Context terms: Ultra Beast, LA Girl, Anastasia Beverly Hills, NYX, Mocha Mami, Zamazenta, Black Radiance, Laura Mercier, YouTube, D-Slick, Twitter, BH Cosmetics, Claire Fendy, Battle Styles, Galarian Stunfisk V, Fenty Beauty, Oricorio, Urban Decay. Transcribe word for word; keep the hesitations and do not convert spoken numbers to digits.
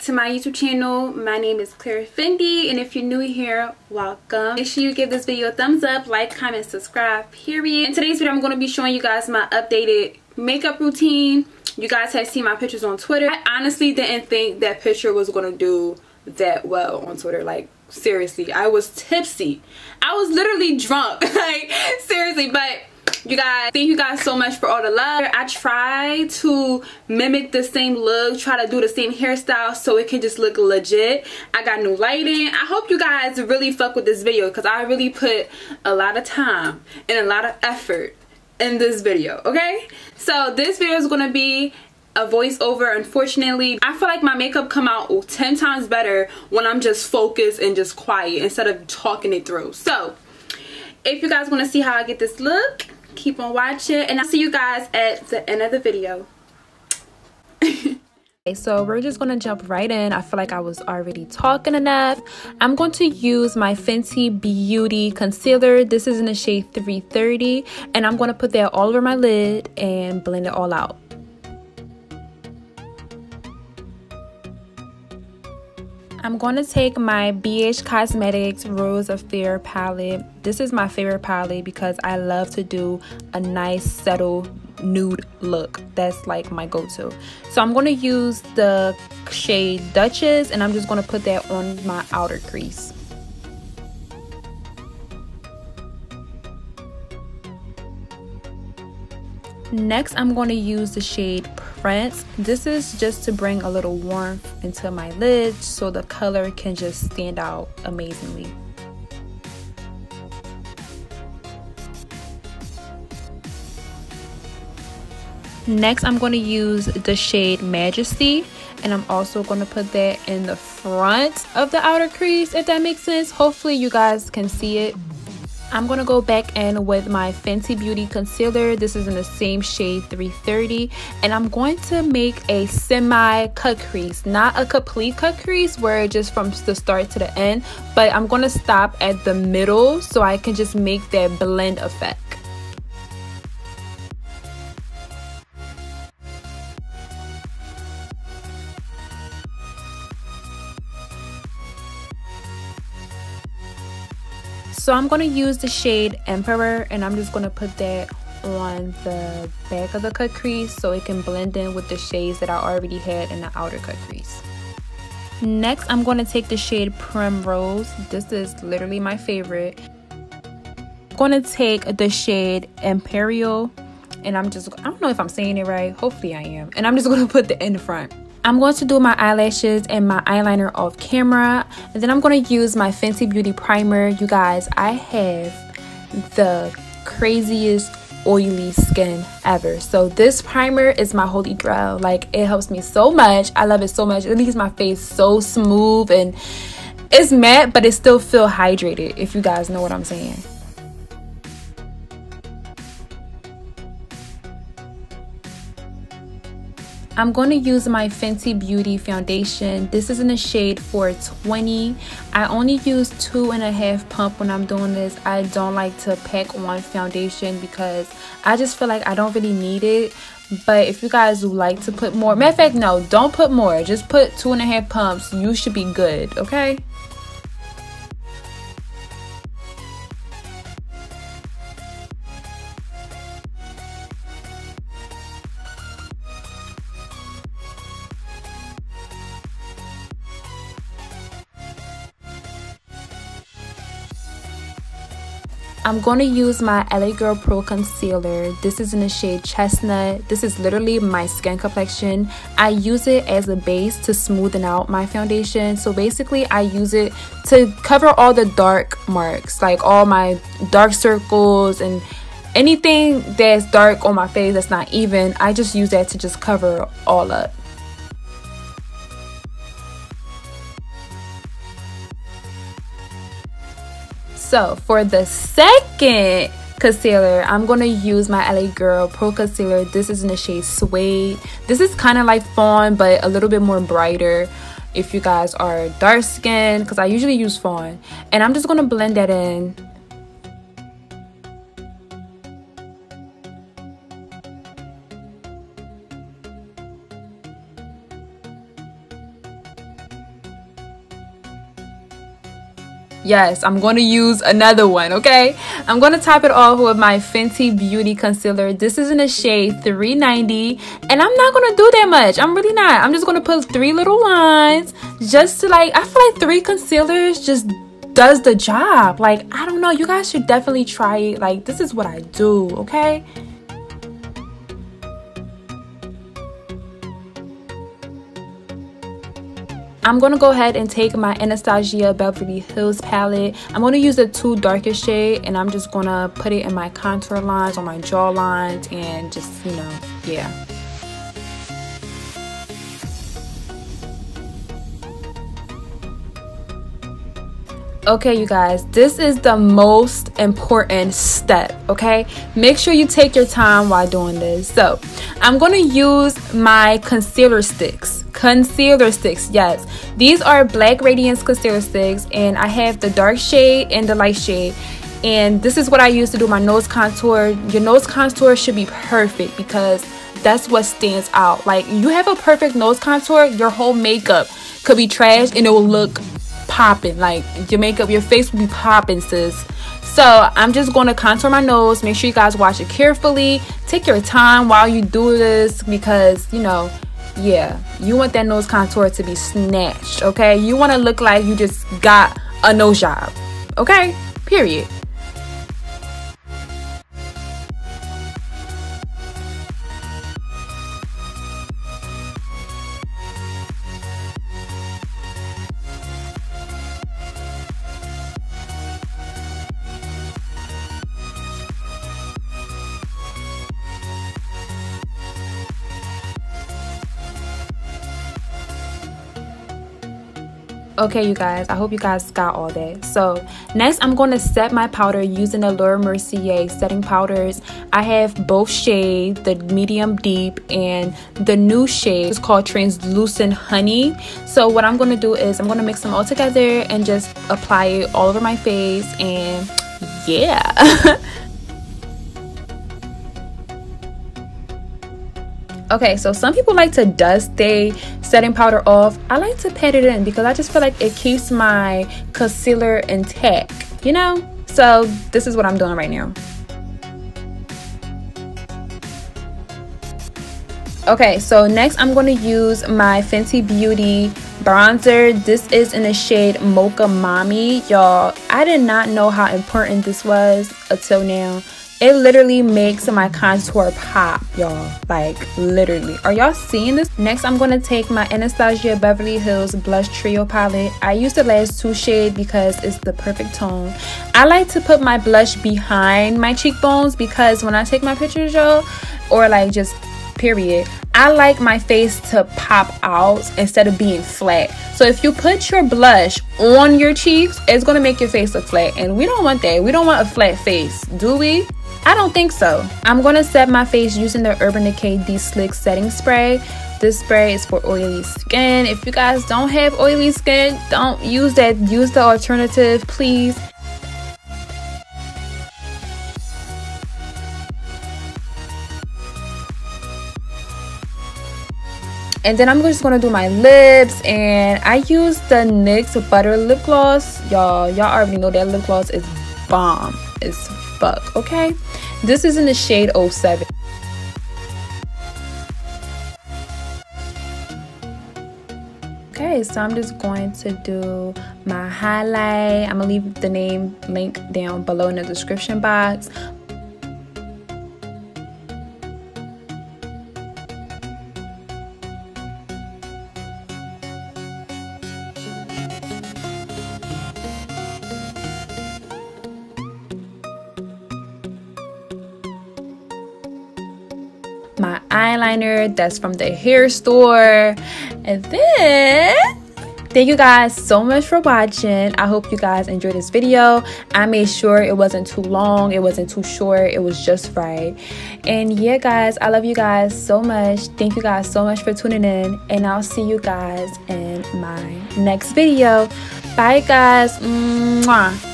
back to my YouTube channel. My name is Claire Fendy, and if you're new here, welcome. Make sure you give this video a thumbs up, like, comment, subscribe, period. In today's video, I'm going to be showing you guys my updated makeup routine. You guys have seen my pictures on Twitter. I honestly didn't think that picture was going to do that well on Twitter. Like, seriously, I was tipsy. I was literally drunk. Like, seriously, but... you guys, thank you guys so much for all the love. I try to mimic the same look, try to do the same hairstyle so it can just look legit. I got new lighting. I hope you guys really fuck with this video because I really put a lot of time and a lot of effort in this video, okay? So this video is going to be a voiceover. Unfortunately, I feel like my makeup come out ten times better when I'm just focused and just quiet instead of talking it through. So if you guys want to see how I get this look, keep on watching, and I'll see you guys at the end of the video. Okay, so we're just gonna jump right in. I feel like I was already talking enough. I'm going to use my Fenty Beauty concealer. This is in the shade three thirty, and I'm gonna put that all over my lid and blend it all out. I'm going to take my B H Cosmetics Rose of Fear palette. This is my favorite palette because I love to do a nice, subtle nude look. That's like my go-to. So I'm going to use the shade Duchess, and I'm just going to put that on my outer crease. Next, I'm going to use the shade Prince. This is just to bring a little warmth into my lid so the color can just stand out amazingly. Next, I'm going to use the shade Majesty, and I'm also going to put that in the front of the outer crease, if that makes sense. Hopefully you guys can see it. I'm going to go back in with my Fenty Beauty concealer. This is in the same shade three thirty, and I'm going to make a semi cut crease, not a complete cut crease where it's just from the start to the end, but I'm going to stop at the middle so I can just make that blend effect. So I'm going to use the shade Emperor, and I'm just going to put that on the back of the cut crease so it can blend in with the shades that I already had in the outer cut crease. Next, I'm going to take the shade Primrose. This is literally my favorite. I'm going to take the shade Imperial, and I'm just, I don't know if I'm saying it right. Hopefully I am. And I'm just going to put the in front. I'm going to do my eyelashes and my eyeliner off camera, and then I'm going to use my Fenty Beauty primer. You guys, I have the craziest oily skin ever, so this primer is my holy grail. Like, it helps me so much. I love it so much. It leaves my face so smooth, and it's matte, but it still feels hydrated, if you guys know what I'm saying. I'm going to use my Fenty Beauty foundation. This is in the shade four twenty. I only use two and a half pump when I'm doing this. I don't like to pack on foundation because I just feel like I don't really need it. But if you guys like to put more, matter of fact, no, don't put more. Just put two and a half pumps. You should be good, okay? I'm going to use my L A Girl Pro Concealer. This is in the shade Chestnut. This is literally my skin complexion. I use it as a base to smoothen out my foundation. So basically, I use it to cover all the dark marks, like all my dark circles and anything that's dark on my face that's not even. I just use that to just cover all up. So for the second concealer, I'm going to use my L A Girl Pro Concealer. This is in the shade Suede. This is kind of like fawn, but a little bit more brighter if you guys are dark skinned, because I usually use fawn. And I'm just going to blend that in. Yes, I'm going to use another one, okay? I'm going to top it off with my Fenty Beauty Concealer. This is in the shade three ninety, and I'm not going to do that much. I'm really not. I'm just going to put three little lines just to, like, I feel like three concealers just does the job. Like, I don't know. You guys should definitely try it. Like, this is what I do, okay? I'm going to go ahead and take my Anastasia Beverly Hills palette. I'm going to use the two darkest shade, and I'm just going to put it in my contour lines, on my jaw lines, and just, you know, yeah. Okay, you guys, this is the most important step, okay? Make sure you take your time while doing this. So, I'm going to use my concealer sticks. Concealer sticks, yes. These are Black Radiance concealer sticks, and I have the dark shade and the light shade. And this is what I use to do my nose contour. Your nose contour should be perfect because that's what stands out. Like, you have a perfect nose contour, your whole makeup could be trash and it will look popping. Like, your makeup, your face will be popping, sis. So I'm just going to contour my nose. Make sure you guys watch it carefully. Take your time while you do this because, you know, yeah, you want that nose contour to be snatched, okay? You want to look like you just got a nose job, okay? Period. Okay, you guys, I hope you guys got all that. So next, I'm going to set my powder using the Laura Mercier setting powders. I have both shades, the medium deep and the new shade. It's called Translucent Honey. So what I'm going to do is I'm going to mix them all together and just apply it all over my face, and yeah. Okay, so some people like to dust their setting powder off. I like to pat it in because I just feel like it keeps my concealer intact, you know? So this is what I'm doing right now. Okay, so next I'm going to use my Fenty Beauty bronzer. This is in the shade Mocha Mommy. Y'all, I did not know how important this was until now. It literally makes my contour pop, y'all. Like, literally. Are y'all seeing this? Next, I'm going to take my Anastasia Beverly Hills Blush Trio palette. I use the last two shades because it's the perfect tone. I like to put my blush behind my cheekbones because when I take my pictures, y'all, or like just period, I like my face to pop out instead of being flat. So if you put your blush on your cheeks, it's going to make your face look flat. And we don't want that. We don't want a flat face, do we? I don't think so. I'm going to set my face using the Urban Decay D-Slick Setting Spray. This spray is for oily skin. If you guys don't have oily skin, don't use that. Use the alternative, please. And then I'm just going to do my lips, and I use the N Y X Butter Lip Gloss. Y'all, y'all already know that lip gloss is bomb. It's fuck, okay? This is in the shade oh seven. Okay, so I'm just going to do my highlight. I'm going to leave the name link down below in the description box. My eyeliner that's from the hair store, and then thank you guys so much for watching. I hope you guys enjoyed this video. I made sure it wasn't too long, it wasn't too short, it was just right. And yeah, guys, I love you guys so much. Thank you guys so much for tuning in, and I'll see you guys in my next video. Bye, guys. Mwah.